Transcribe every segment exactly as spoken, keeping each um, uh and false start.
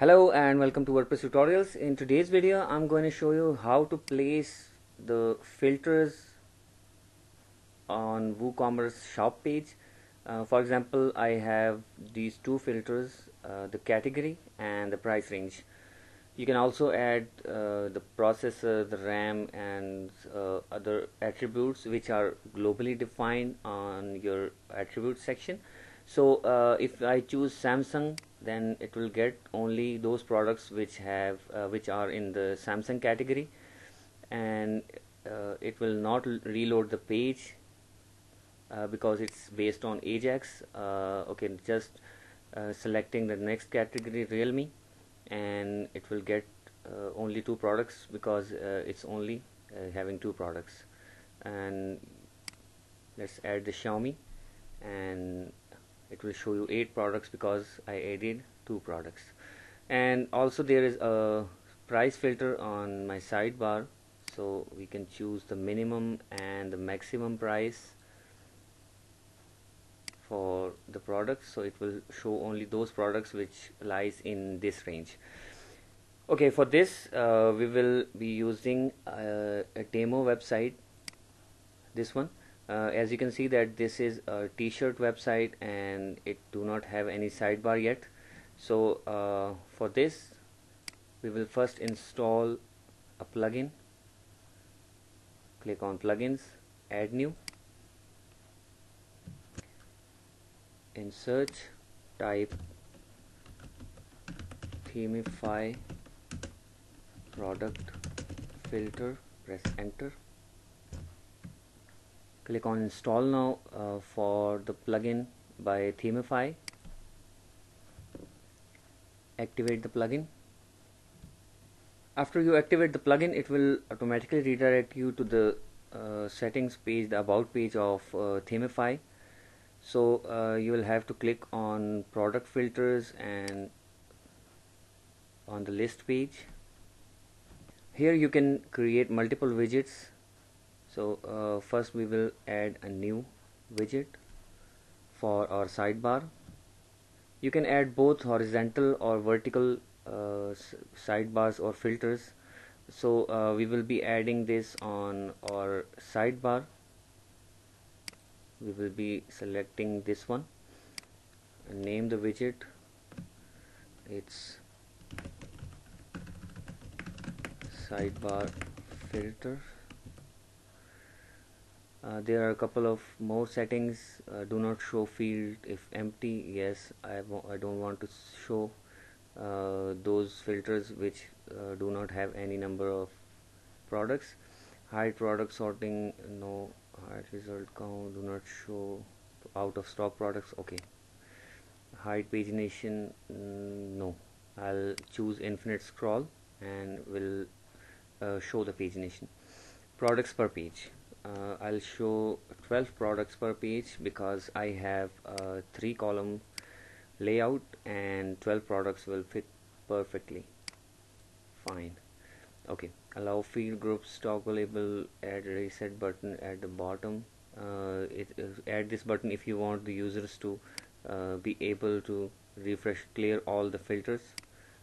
Hello and welcome to WordPress tutorials. In today's video I'm going to show you how to place the filters on WooCommerce shop page. Uh, for example, I have these two filters, uh, the category and the price range. You can also add uh, the processor, the RAM and uh, other attributes which are globally defined on your attribute section. So uh, if I choose Samsung, then it will get only those products which have uh, which are in the Samsung category, and uh, it will not reload the page uh, because it's based on Ajax. Uh, okay, just uh, selecting the next category, Realme, and it will get uh, only two products because uh, it's only uh, having two products. And let's add the Xiaomi, and it will show you eight products because I added two products. And also there is a price filter on my sidebar, so we can choose the minimum and the maximum price for the products, so it will show only those products which lies in this range. Okay, for this uh, we will be using uh, a demo website, this one. Uh, as you can see that this is a t-shirt website and it do not have any sidebar yet. So uh, for this we will first install a plugin. Click on plugins, add new, in search type Themify product filter, press enter. Click on install now uh, for the plugin by Themify. Activate the plugin. After you activate the plugin, it will automatically redirect you to the uh, settings page, the about page of uh, Themify. So uh, you will have to click on product filters and on the list page. Here you can create multiple widgets. So uh, first we will add a new widget for our sidebar. You can add both horizontal or vertical uh, sidebars or filters. So uh, we will be adding this on our sidebar. We will be selecting this one. Name the widget. It's sidebar filter. Uh, there are a couple of more settings. Uh, do not show field if empty. Yes, I, I don't want to show uh, those filters which uh, do not have any number of products. Hide product sorting, no. Hide result count, do not show out of stock products, okay. Hide pagination, no. I'll choose infinite scroll and will uh, show the pagination. Products per page. Uh, I'll show twelve products per page because I have a three column layout and twelve products will fit perfectly fine. Okay, allow field groups toggleable, add reset button at the bottom. Uh, it, uh, add this button if you want the users to uh, be able to refresh, clear all the filters.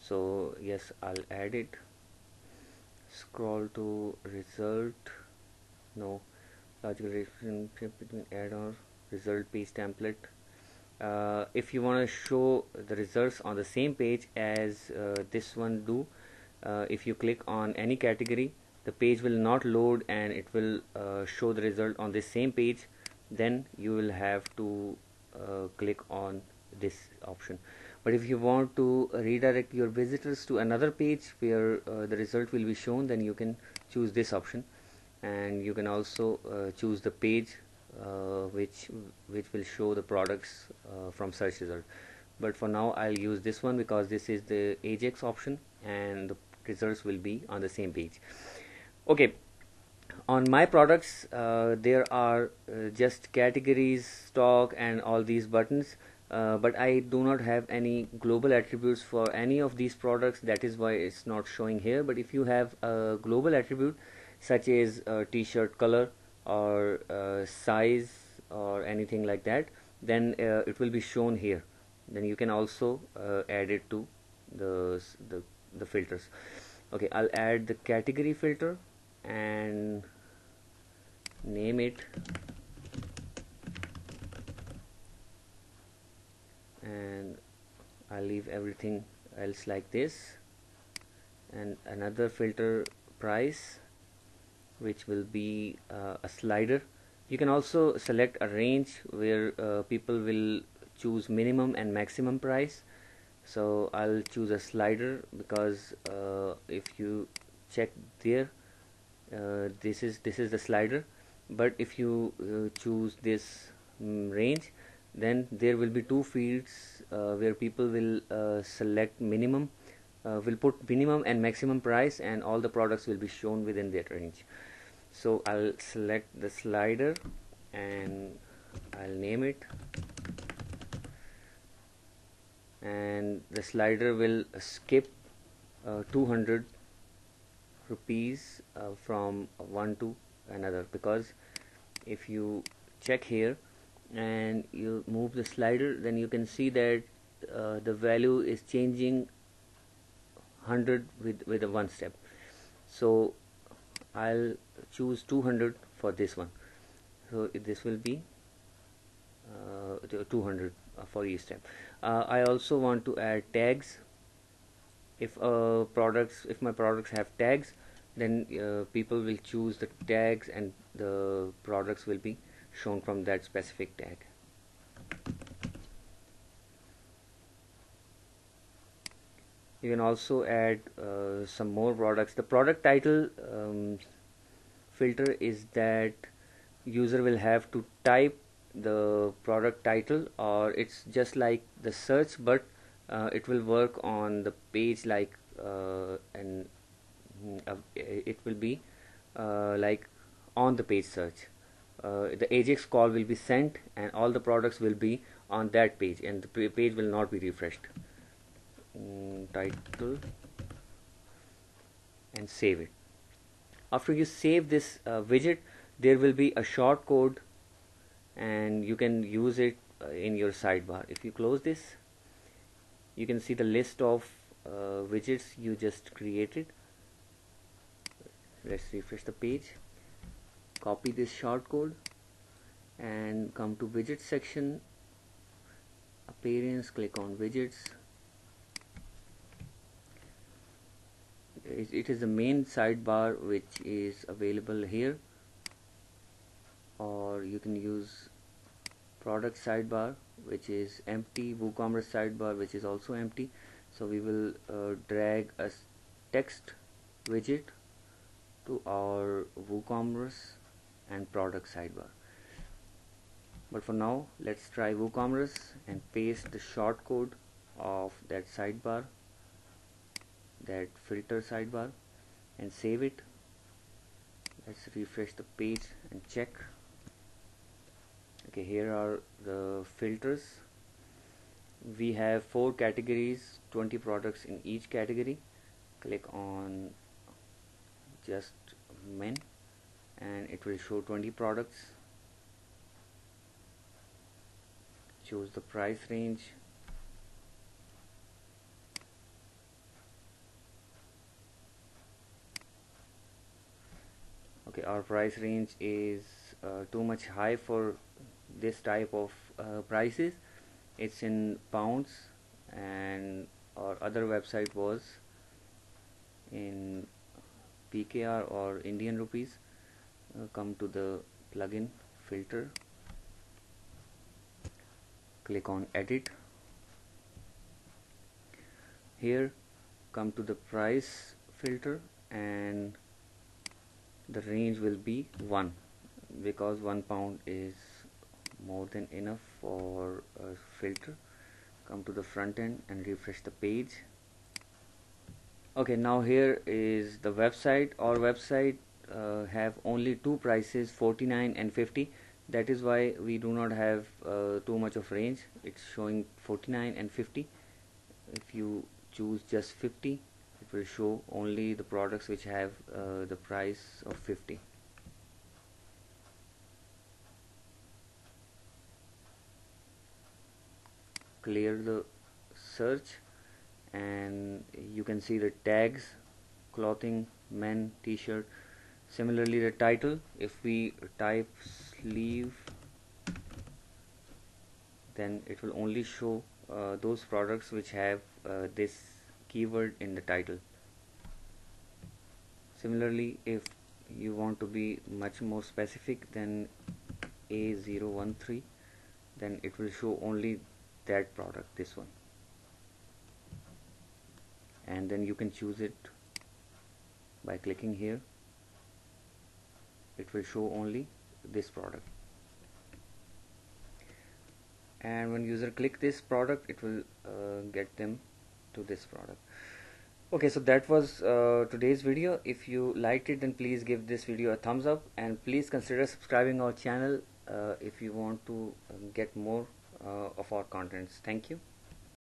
So yes, I'll add it. Scroll to result. No, logical relationship between add or result page template. Uh, if you want to show the results on the same page as uh, this one do, uh, if you click on any category, the page will not load and it will uh, show the result on this same page. Then you will have to uh, click on this option. But if you want to redirect your visitors to another page where uh, the result will be shown, then you can choose this option. And you can also uh, choose the page uh, which which will show the products uh, from search result. But for now I'll use this one because this is the Ajax option and the results will be on the same page. Okay, on my products uh, there are uh, just categories, stock and all these buttons, uh, but I do not have any global attributes for any of these products. That is why it's not showing here. But if you have a global attribute such as uh, t-shirt color or uh, size or anything like that, then uh, it will be shown here. Then you can also uh, add it to the the the filters. Okay, I'll add the category filter and name it, and I'll leave everything else like this, and another filter price, which will be uh, a slider. You can also select a range where uh, people will choose minimum and maximum price. So I'll choose a slider because uh, if you check there, uh, this is this is the slider. But if you uh, choose this um, range, then there will be two fields uh, where people will uh, select minimum, uh, will put minimum and maximum price, and all the products will be shown within that range. So I'll select the slider and I'll name it, and the slider will skip uh, two hundred rupees uh, from one to another, because if you check here and you move the slider, then you can see that uh, the value is changing one hundred with with a one step. So I'll choose two hundred for this one. So this will be uh, two hundred for each step. Uh, I also want to add tags. If uh, products, if my products have tags, then uh, people will choose the tags, and the products will be shown from that specific tag. You can also add uh, some more products. The product title um, filter is that user will have to type the product title, or it's just like the search, but uh, it will work on the page like uh, and uh, it will be uh, like on the page search. Uh, the ajax call will be sent, and all the products will be on that page, and the page will not be refreshed. Mm, title, and save it. After you save this uh, widget, there will be a short code, and you can use it uh, in your sidebar. If you close this, you can see the list of uh, widgets you just created. Let's refresh the page. Copy this short code and come to widget section, appearance, click on widgets. It is the main sidebar which is available here, or you can use product sidebar, which is empty, WooCommerce sidebar, which is also empty. So we will uh, drag a text widget to our WooCommerce and product sidebar. But for now, let's try WooCommerce and paste the shortcode of that sidebar, that filter sidebar, and save it. Let's refresh the page and check. Okay, here are the filters. We have four categories, twenty products in each category. Click on just men, and it will show twenty products. Choose the price range, okay, our price range is uh, too much high for this type of uh, prices. It's in pounds, and our other website was in P K R or Indian rupees. Uh, come to the plugin filter, click on edit. Here, come to the price filter, and the range will be one, because one pound is more than enough for a filter. Come to the front end and refresh the page. Okay, now here is the website. Our website uh, have only two prices, forty-nine and fifty. That is why we do not have uh, too much of range. It's showing forty-nine and fifty. If you choose just fifty, it will show only the products which have uh, the price of fifty. Clear the search and you can see the tags, clothing, men, t-shirt. Similarly, the title, if we type sleeve, then it will only show uh, those products which have uh, this keyword in the title. Similarly, if you want to be much more specific than A zero one three, then it will show only that product, this one, and then you can choose it by clicking here. It will show only this product, and when user click this product, it will uh, get them to this product. Okay, so that was uh, today's video. If you liked it, then please give this video a thumbs up, and please consider subscribing our channel uh, if you want to get more uh, of our contents. Thank you.